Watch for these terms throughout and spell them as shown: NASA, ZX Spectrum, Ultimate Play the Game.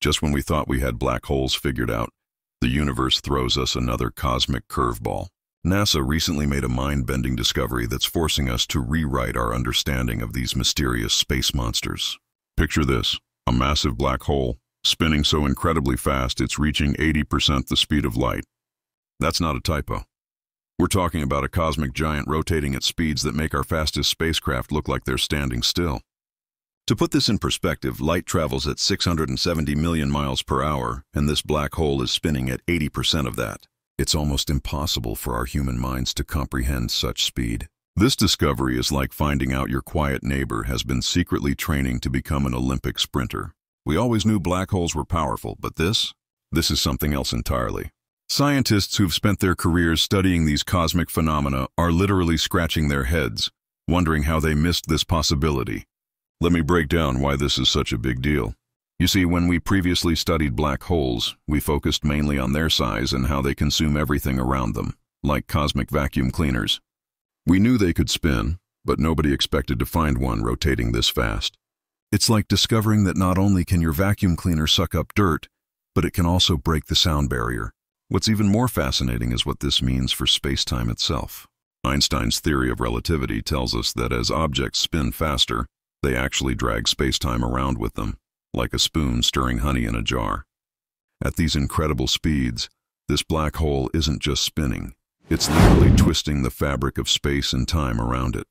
Just when we thought we had black holes figured out, the universe throws us another cosmic curveball. NASA recently made a mind-bending discovery that's forcing us to rewrite our understanding of these mysterious space monsters. Picture this, a massive black hole, spinning so incredibly fast it's reaching 80% the speed of light. That's not a typo. We're talking about a cosmic giant rotating at speeds that make our fastest spacecraft look like they're standing still. To put this in perspective, light travels at 670 million miles per hour, and this black hole is spinning at 80% of that. It's almost impossible for our human minds to comprehend such speed. This discovery is like finding out your quiet neighbor has been secretly training to become an Olympic sprinter. We always knew black holes were powerful, but this is something else entirely. Scientists who've spent their careers studying these cosmic phenomena are literally scratching their heads, wondering how they missed this possibility. Let me break down why this is such a big deal. You see, when we previously studied black holes, we focused mainly on their size and how they consume everything around them, like cosmic vacuum cleaners. We knew they could spin, but nobody expected to find one rotating this fast. It's like discovering that not only can your vacuum cleaner suck up dirt, but it can also break the sound barrier. What's even more fascinating is what this means for space-time itself. Einstein's theory of relativity tells us that as objects spin faster, they actually drag space-time around with them, like a spoon stirring honey in a jar. At these incredible speeds, this black hole isn't just spinning, it's literally twisting the fabric of space and time around it.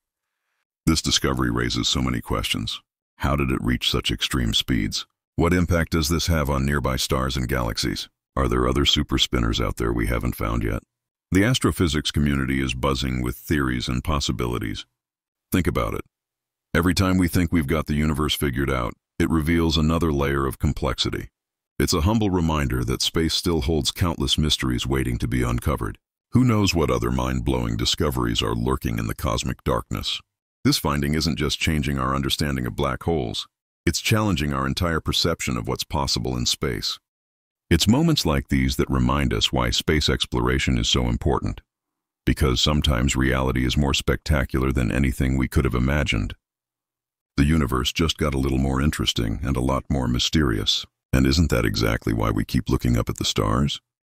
This discovery raises so many questions. How did it reach such extreme speeds? What impact does this have on nearby stars and galaxies? Are there other super spinners out there we haven't found yet? The astrophysics community is buzzing with theories and possibilities. Think about it. Every time we think we've got the universe figured out, it reveals another layer of complexity. It's a humble reminder that space still holds countless mysteries waiting to be uncovered. Who knows what other mind-blowing discoveries are lurking in the cosmic darkness? This finding isn't just changing our understanding of black holes, it's challenging our entire perception of what's possible in space. It's moments like these that remind us why space exploration is so important, because sometimes reality is more spectacular than anything we could have imagined. The universe just got a little more interesting and a lot more mysterious. And isn't that exactly why we keep looking up at the stars?